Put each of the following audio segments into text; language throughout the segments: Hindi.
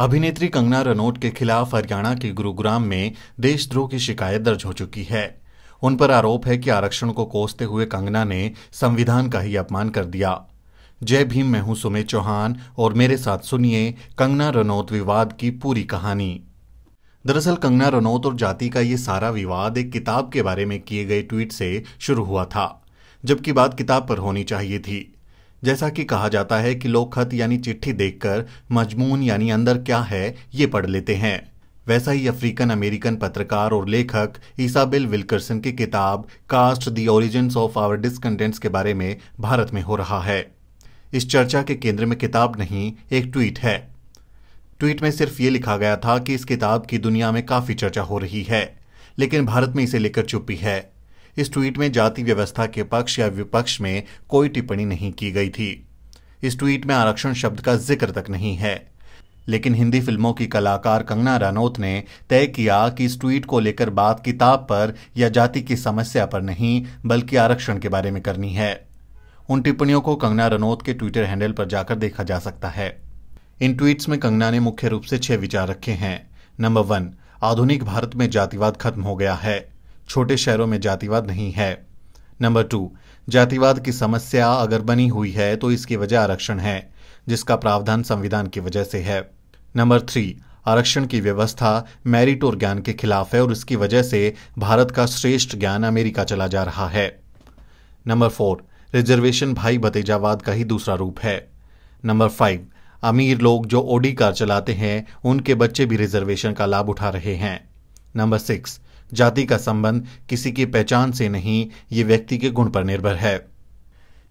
अभिनेत्री कंगना रनौत के खिलाफ हरियाणा के गुरुग्राम में देशद्रोह की शिकायत दर्ज हो चुकी है। उन पर आरोप है कि आरक्षण को कोसते हुए कंगना ने संविधान का ही अपमान कर दिया। जय भीम, मैं हूं सुमित चौहान और मेरे साथ सुनिए कंगना रनौत विवाद की पूरी कहानी। दरअसल कंगना रनौत और जाति का ये सारा विवाद एक किताब के बारे में किए गए ट्वीट से शुरू हुआ था, जबकि बात किताब पर होनी चाहिए थी। जैसा कि कहा जाता है कि लोग खत यानी चिट्ठी देखकर मजमून यानी अंदर क्या है ये पढ़ लेते हैं, वैसा ही अफ्रीकन अमेरिकन पत्रकार और लेखक इसाबेल विल्करसन की किताब caste the origins of our discontents के बारे में भारत में हो रहा है। इस चर्चा के केंद्र में किताब नहीं एक ट्वीट है। ट्वीट में सिर्फ ये लिखा गया था कि इस किताब की दुनिया में काफी चर्चा हो रही है, लेकिन भारत में इसे लेकर चुप्पी है। इस ट्वीट में जाति व्यवस्था के पक्ष या विपक्ष में कोई टिप्पणी नहीं की गई थी। इस ट्वीट में आरक्षण शब्द का जिक्र तक नहीं है, लेकिन हिंदी फिल्मों की कलाकार कंगना रनौत ने तय किया कि इस ट्वीट को लेकर बात किताब पर या जाति की समस्या पर नहीं बल्कि आरक्षण के बारे में करनी है। उन टिप्पणियों को कंगना रनौत के ट्विटर हैंडल पर जाकर देखा जा सकता है। इन ट्वीट्स में कंगना ने मुख्य रूप से 6 विचार रखे हैं। नंबर 1, आधुनिक भारत में जातिवाद खत्म हो गया है, छोटे शहरों में जातिवाद नहीं है। नंबर 2, जातिवाद की समस्या अगर बनी हुई है तो इसकी वजह आरक्षण है, जिसका प्रावधान संविधान की वजह से है। नंबर 3, आरक्षण की व्यवस्था मेरिट और ज्ञान के खिलाफ है और इसकी वजह से भारत का श्रेष्ठ ज्ञान अमेरिका चला जा रहा है। नंबर 4, रिजर्वेशन भाई भतीजावाद का ही दूसरा रूप है। नंबर 5, अमीर लोग जो ओडी कार चलाते हैं उनके बच्चे भी रिजर्वेशन का लाभ उठा रहे हैं। नंबर 6, जाति का संबंध किसी की पहचान से नहीं, ये व्यक्ति के गुण पर निर्भर है।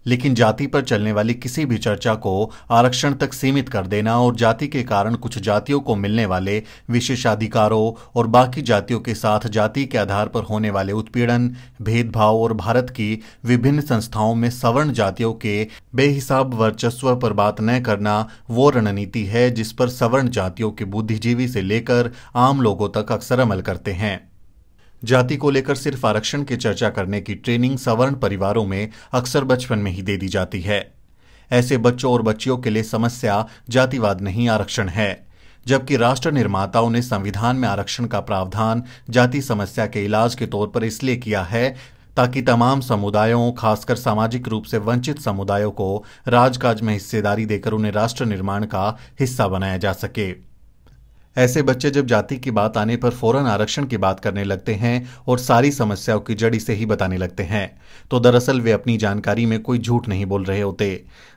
लेकिन जाति पर चलने वाली किसी भी चर्चा को आरक्षण तक सीमित कर देना और जाति के कारण कुछ जातियों को मिलने वाले विशेषाधिकारों और बाकी जातियों के साथ जाति के आधार पर होने वाले उत्पीड़न, भेदभाव और भारत की विभिन्न संस्थाओं में सवर्ण जातियों के बेहिसाब वर्चस्व पर बात न करना वो रणनीति है जिस पर सवर्ण जातियों के बुद्धिजीवी से लेकर आम लोगों तक अक्सर अमल करते हैं। जाति को लेकर सिर्फ आरक्षण की चर्चा करने की ट्रेनिंग सवर्ण परिवारों में अक्सर बचपन में ही दे दी जाती है। ऐसे बच्चों और बच्चियों के लिए समस्या जातिवाद नहीं आरक्षण है, जबकि राष्ट्र निर्माताओं ने संविधान में आरक्षण का प्रावधान जाति समस्या के इलाज के तौर पर इसलिए किया है ताकि तमाम समुदायों, खासकर सामाजिक रूप से वंचित समुदायों को राजकाज में हिस्सेदारी देकर उन्हें राष्ट्र निर्माण का हिस्सा बनाया जा सके। ऐसे बच्चे जब जाति की बात आने पर फौरन आरक्षण की बात करने लगते हैं और सारी समस्याओं की जड़ इसे ही बताने लगते हैं, तो दरअसल वे अपनी जानकारी में कोई झूठ नहीं बोल रहे होते।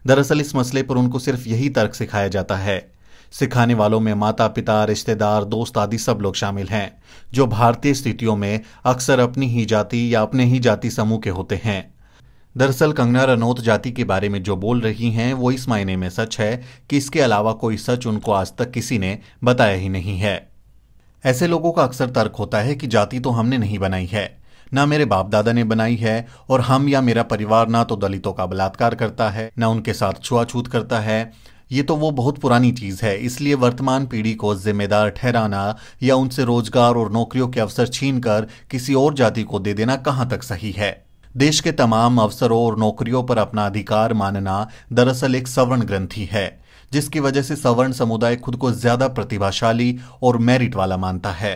दरअसल इस मसले पर उनको सिर्फ यही तर्क सिखाया जाता है। सिखाने वालों में माता पिता, रिश्तेदार, दोस्त आदि सब लोग शामिल हैं, जो भारतीय स्थितियों में अक्सर अपनी ही जाति या अपने ही जाति समूह के होते हैं। दरअसल कंगना रनौत जाति के बारे में जो बोल रही हैं वो इस मायने में सच है कि इसके अलावा कोई सच उनको आज तक किसी ने बताया ही नहीं है। ऐसे लोगों का अक्सर तर्क होता है कि जाति तो हमने नहीं बनाई है, ना मेरे बाप दादा ने बनाई है, और हम या मेरा परिवार ना तो दलितों का बलात्कार करता है, ना उनके साथ छुआछूत करता है। ये तो वो बहुत पुरानी चीज़ है, इसलिए वर्तमान पीढ़ी को जिम्मेदार ठहराना या उनसे रोजगार और नौकरियों के अवसर छीन कर किसी और जाति को दे देना कहाँ तक सही है। देश के तमाम अवसरों और नौकरियों पर अपना अधिकार मानना दरअसल एक सवर्ण ग्रंथि है, जिसकी वजह से सवर्ण समुदाय खुद को ज्यादा प्रतिभाशाली और मेरिट वाला मानता है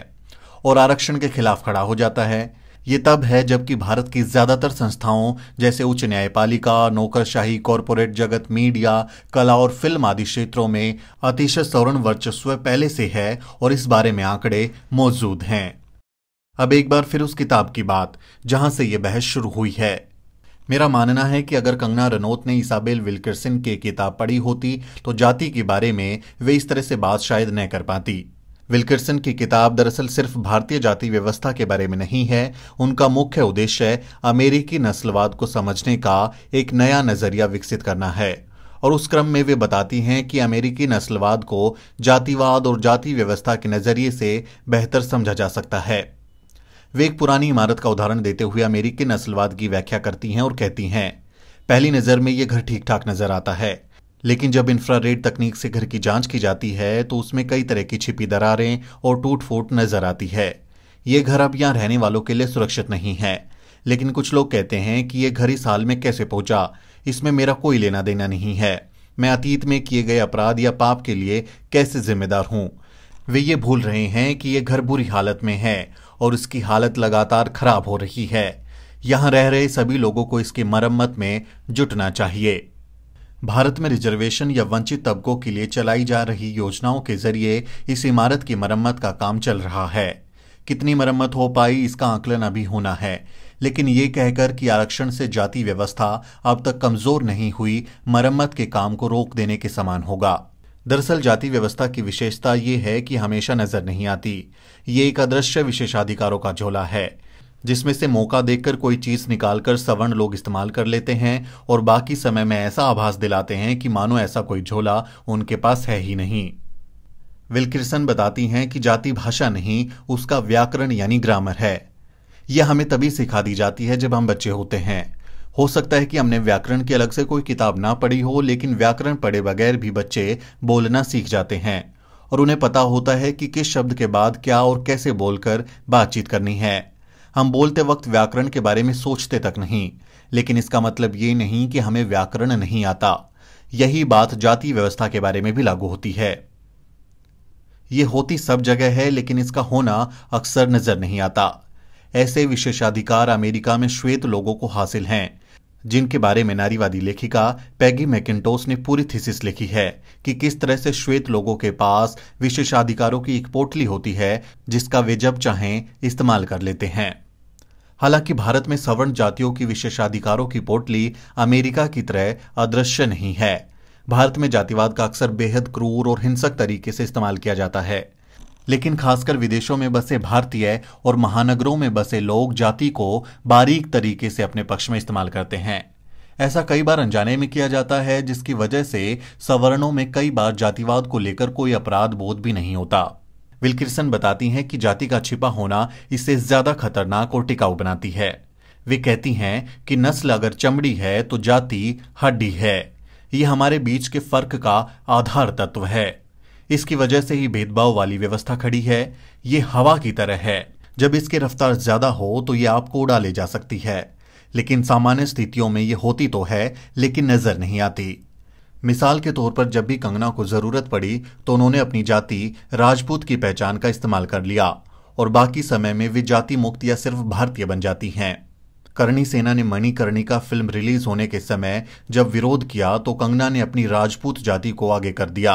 और आरक्षण के खिलाफ खड़ा हो जाता है। ये तब है जबकि भारत की ज्यादातर संस्थाओं जैसे उच्च न्यायपालिका, नौकरशाही, कॉरपोरेट जगत, मीडिया, कला और फिल्म आदि क्षेत्रों में अतिशय सवर्ण वर्चस्व पहले से है और इस बारे में आंकड़े मौजूद हैं। अब एक बार फिर उस किताब की बात जहां से यह बहस शुरू हुई है। मेरा मानना है कि अगर कंगना रनौत ने इसाबेल विल्करसन की किताब पढ़ी होती तो जाति के बारे में वे इस तरह से बात शायद न कर पाती। विल्करसन की किताब दरअसल सिर्फ भारतीय जाति व्यवस्था के बारे में नहीं है, उनका मुख्य उद्देश्य अमेरिकी नस्लवाद को समझने का एक नया नजरिया विकसित करना है और उस क्रम में वे बताती हैं कि अमेरिकी नस्लवाद को जातिवाद और जाति व्यवस्था के नजरिए से बेहतर समझा जा सकता है। वे एक पुरानी इमारत का उदाहरण देते हुए अमेरिकी नस्लवाद की व्याख्या करती हैं और कहती हैं, पहली नज़र में यह घर ठीक ठाक नजर आता है, लेकिन जब इंफ्रारेड तकनीक से घर की जांच की जाती है तो उसमें कई तरह की छिपी दरारें और टूट फूट नजर आती है। ये घर अब यहाँ रहने वालों के लिए सुरक्षित नहीं है, लेकिन कुछ लोग कहते हैं कि यह घर इस हाल में कैसे पहुंचा, इसमें मेरा कोई लेना देना नहीं है। मैं अतीत में किए गए अपराध या पाप के लिए कैसे जिम्मेदार हूँ। वे ये भूल रहे हैं कि ये घर बुरी हालत में है और उसकी हालत लगातार खराब हो रही है। यहाँ रह रहे सभी लोगों को इसकी मरम्मत में जुटना चाहिए। भारत में रिजर्वेशन या वंचित तबकों के लिए चलाई जा रही योजनाओं के जरिए इस इमारत की मरम्मत का काम चल रहा है। कितनी मरम्मत हो पाई इसका आकलन अभी होना है, लेकिन ये कहकर कि आरक्षण से जाति व्यवस्था अब तक कमजोर नहीं हुई, मरम्मत के काम को रोक देने के समान होगा। दरअसल जाति व्यवस्था की विशेषता ये है कि हमेशा नजर नहीं आती। ये एक अदृश्य विशेषाधिकारों का झोला है जिसमें से मौका देखकर कोई चीज निकालकर सवर्ण लोग इस्तेमाल कर लेते हैं और बाकी समय में ऐसा आभास दिलाते हैं कि मानो ऐसा कोई झोला उनके पास है ही नहीं। विल्किर्सन बताती हैं कि जाति भाषा नहीं, उसका व्याकरण यानी ग्रामर है। यह हमें तभी सिखा दी जाती है जब हम बच्चे होते हैं। हो सकता है कि हमने व्याकरण की अलग से कोई किताब ना पढ़ी हो, लेकिन व्याकरण पढ़े बगैर भी बच्चे बोलना सीख जाते हैं और उन्हें पता होता है कि किस शब्द के बाद क्या और कैसे बोलकर बातचीत करनी है। हम बोलते वक्त व्याकरण के बारे में सोचते तक नहीं, लेकिन इसका मतलब ये नहीं कि हमें व्याकरण नहीं आता। यही बात जाति व्यवस्था के बारे में भी लागू होती है। ये होती सब जगह है, लेकिन इसका होना अक्सर नजर नहीं आता। ऐसे विशेषाधिकार अमेरिका में श्वेत लोगों को हासिल हैं, जिनके बारे में नारीवादी लेखिका पैगी मैकिंटोश ने पूरी थीसिस लिखी है कि किस तरह से श्वेत लोगों के पास विशेषाधिकारों की एक पोटली होती है जिसका वे जब चाहें इस्तेमाल कर लेते हैं। हालांकि भारत में सवर्ण जातियों की विशेषाधिकारों की पोटली अमेरिका की तरह अदृश्य नहीं है। भारत में जातिवाद का अक्सर बेहद क्रूर और हिंसक तरीके से इस्तेमाल किया जाता है, लेकिन खासकर विदेशों में बसे भारतीय और महानगरों में बसे लोग जाति को बारीक तरीके से अपने पक्ष में इस्तेमाल करते हैं। ऐसा कई बार अनजाने में किया जाता है, जिसकी वजह से सवर्णों में कई बार जातिवाद को लेकर कोई अपराध बोध भी नहीं होता। विल्किर्सन बताती हैं कि जाति का छिपा होना इसे ज्यादा खतरनाक और टिकाऊ बनाती है। वे कहती हैं कि नस्ल अगर चमड़ी है तो जाति हड्डी है। यह हमारे बीच के फर्क का आधार तत्व है। इसकी वजह से ही भेदभाव वाली व्यवस्था खड़ी है। ये हवा की तरह है, जब इसकी रफ्तार ज्यादा हो तो ये आपको उड़ा ले जा सकती है, लेकिन सामान्य स्थितियों में ये होती तो है लेकिन नजर नहीं आती। मिसाल के तौर पर जब भी कंगना को जरूरत पड़ी तो उन्होंने अपनी जाति राजपूत की पहचान का इस्तेमाल कर लिया और बाकी समय में वे जाति मुक्त या सिर्फ भारतीय बन जाती हैं। करणी सेना ने मणि कर्णिका फिल्म रिलीज होने के समय जब विरोध किया तो कंगना ने अपनी राजपूत जाति को आगे कर दिया।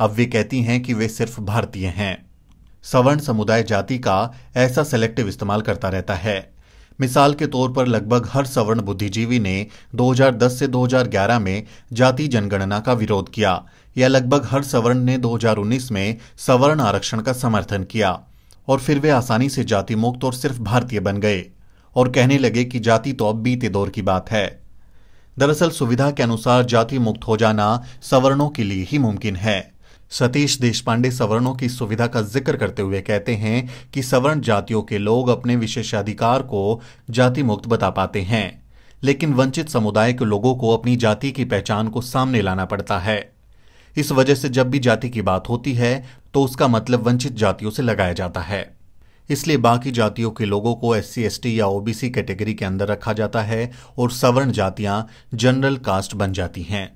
अब वे कहती हैं कि वे सिर्फ भारतीय हैं। सवर्ण समुदाय जाति का ऐसा सेलेक्टिव इस्तेमाल करता रहता है। मिसाल के तौर पर लगभग हर सवर्ण बुद्धिजीवी ने 2010 से 2011 में जाति जनगणना का विरोध किया, या लगभग हर सवर्ण ने 2019 में सवर्ण आरक्षण का समर्थन किया और फिर वे आसानी से जाति मुक्त और सिर्फ भारतीय बन गए और कहने लगे कि जाति तो अब बीते दौर की बात है। दरअसल सुविधा के अनुसार जाति मुक्त हो जाना सवर्णों के लिए ही मुमकिन है। सतीश देशपांडे सवर्णों की सुविधा का जिक्र करते हुए कहते हैं कि सवर्ण जातियों के लोग अपने विशेषाधिकार को जाति मुक्त बता पाते हैं, लेकिन वंचित समुदाय के लोगों को अपनी जाति की पहचान को सामने लाना पड़ता है। इस वजह से जब भी जाति की बात होती है तो उसका मतलब वंचित जातियों से लगाया जाता है। इसलिए बाकी जातियों के लोगों को SC, ST या OBC कैटेगरी के अंदर रखा जाता है और सवर्ण जातियां जनरल कास्ट बन जाती हैं।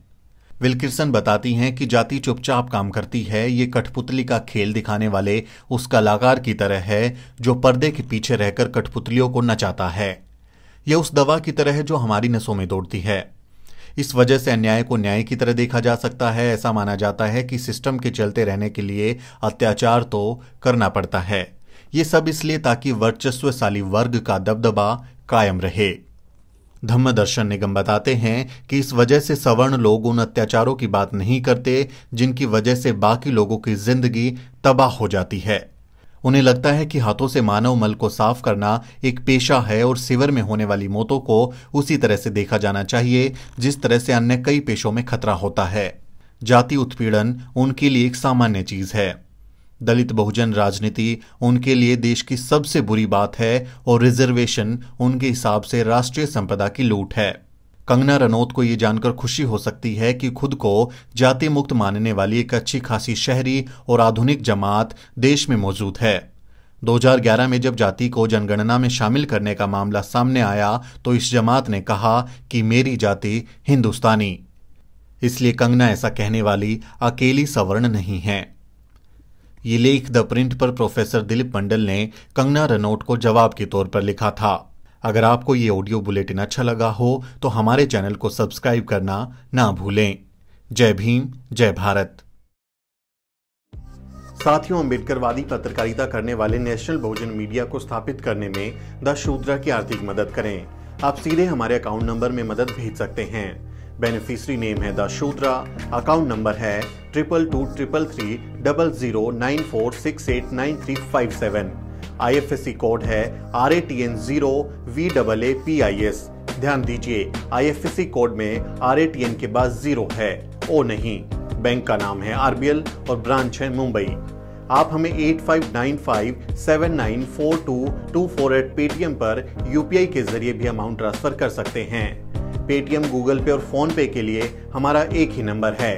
विल्किर्सन बताती हैं कि जाति चुपचाप काम करती है। ये कठपुतली का खेल दिखाने वाले उस कलाकार की तरह है जो पर्दे के पीछे रहकर कठपुतलियों को नचाता है। यह उस दवा की तरह है जो हमारी नसों में दौड़ती है। इस वजह से अन्याय को न्याय की तरह देखा जा सकता है। ऐसा माना जाता है कि सिस्टम के चलते रहने के लिए अत्याचार तो करना पड़ता है। ये सब इसलिए ताकि वर्चस्वशाली वर्ग का दबदबा कायम रहे। धम्म दर्शन निगम बताते हैं कि इस वजह से सवर्ण लोग उन अत्याचारों की बात नहीं करते जिनकी वजह से बाकी लोगों की जिंदगी तबाह हो जाती है। उन्हें लगता है कि हाथों से मानव मल को साफ करना एक पेशा है और सीवर में होने वाली मौतों को उसी तरह से देखा जाना चाहिए जिस तरह से अन्य कई पेशों में खतरा होता है। जाति उत्पीड़न उनके लिए एक सामान्य चीज है। दलित बहुजन राजनीति उनके लिए देश की सबसे बुरी बात है और रिजर्वेशन उनके हिसाब से राष्ट्रीय संपदा की लूट है। कंगना रनौत को ये जानकर खुशी हो सकती है कि खुद को जाति मुक्त मानने वाली एक अच्छी खासी शहरी और आधुनिक जमात देश में मौजूद है। 2011 में जब जाति को जनगणना में शामिल करने का मामला सामने आया तो इस जमात ने कहा कि मेरी जाति हिंदुस्तानी। इसलिए कंगना ऐसा कहने वाली अकेली सवर्ण नहीं है। ये लेख द प्रिंट पर प्रोफेसर दिलीप मंडल ने कंगना रनौट को जवाब के तौर पर लिखा था। अगर आपको ये ऑडियो बुलेटिन अच्छा लगा हो तो हमारे चैनल को सब्सक्राइब करना ना भूलें। जय भीम, जय भारत। साथियों, अंबेडकरवादी पत्रकारिता करने वाले नेशनल बहुजन मीडिया को स्थापित करने में द शूद्रा की आर्थिक मदद करें। आप सीधे हमारे अकाउंट नंबर में मदद भेज सकते हैं। बेनिफिशियरी नेम है द शूद्रा, अकाउंट नंबर है 2223330094689357, IFSC कोड है RATN0VAAPIS। ध्यान दीजिए, IFSC कोड में RATN के बाद 0 है। ओ नहीं, बैंक का नाम है RBL और ब्रांच है मुंबई। आप हमें 8595794224 @paytm पर UPI के जरिए भी अमाउंट ट्रांसफर कर सकते हैं। पेटीएम, गूगल पे और फोन पे के लिए हमारा एक ही नंबर है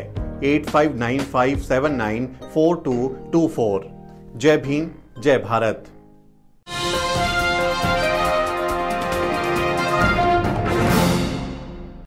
8595794224। जय भीम, जय भारत।